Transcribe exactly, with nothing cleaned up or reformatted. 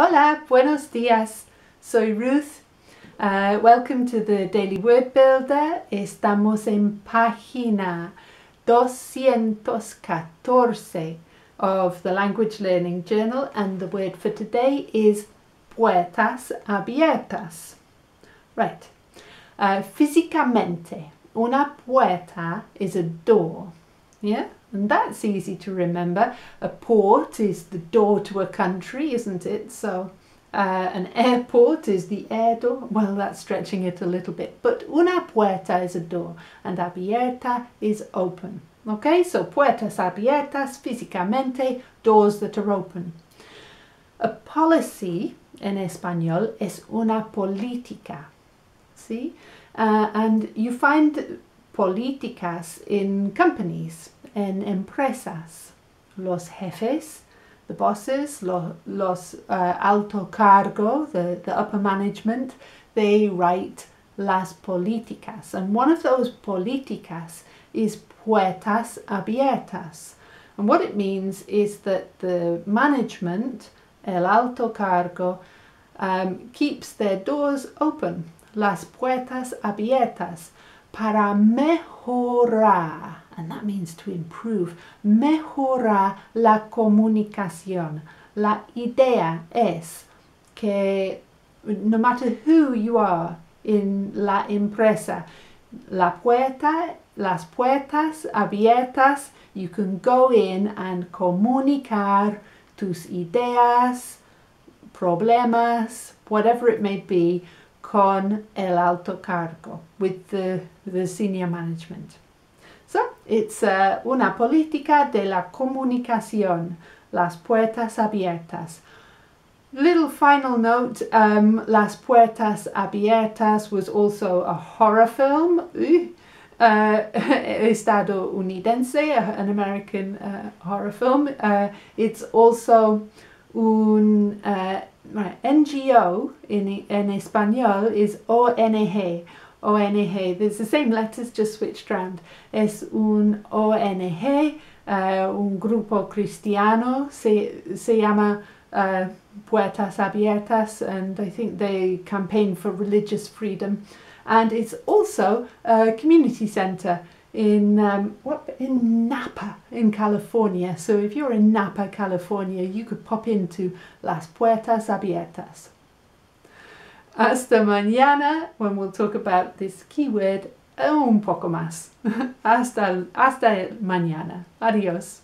Hola, buenos días. Soy Ruth. Uh, welcome to the Daily Word Builder. Estamos en página two hundred fourteen of the Language Learning Journal, and the word for today is puertas abiertas. Right. Uh, Physicamente, una puerta is a door. Yeah? And that's easy to remember. A port is the door to a country, isn't it? So uh, an airport is the air door. Well, that's stretching it a little bit. But una puerta is a door and abierta is open. Okay, so puertas abiertas, físicamente, doors that are open. A policy, en español, es una política. See? Uh, and you find políticas in companies. En empresas, los jefes, the bosses, lo, los uh, alto cargo, the, the upper management, they write las políticas. And one of those políticas is puertas abiertas. And what it means is that the management, el alto cargo, um, keeps their doors open, las puertas abiertas, para mejorar. And that means to improve. Mejorar la comunicación. La idea es que no matter who you are in la empresa, la puerta, las puertas abiertas, you can go in and comunicar tus ideas, problemas, whatever it may be, con el alto cargo, with the, the senior management. So, it's uh, una política de la comunicación, las puertas abiertas. Little final note, um, Las Puertas Abiertas was also a horror film, uh, estadounidense, an American uh, horror film. Uh, it's also un uh, N G O, in, en español, is O N G. O N G, there's the same letters, just switched round. Es un O N G, uh, un grupo cristiano, se, se llama uh, Puertas Abiertas, and I think they campaign for religious freedom. And it's also a community centre in, um, what, in Napa, in California. So if you're in Napa, California, you could pop into Las Puertas Abiertas. Hasta mañana, when we'll talk about this keyword un poco más. Hasta, hasta mañana. Adiós.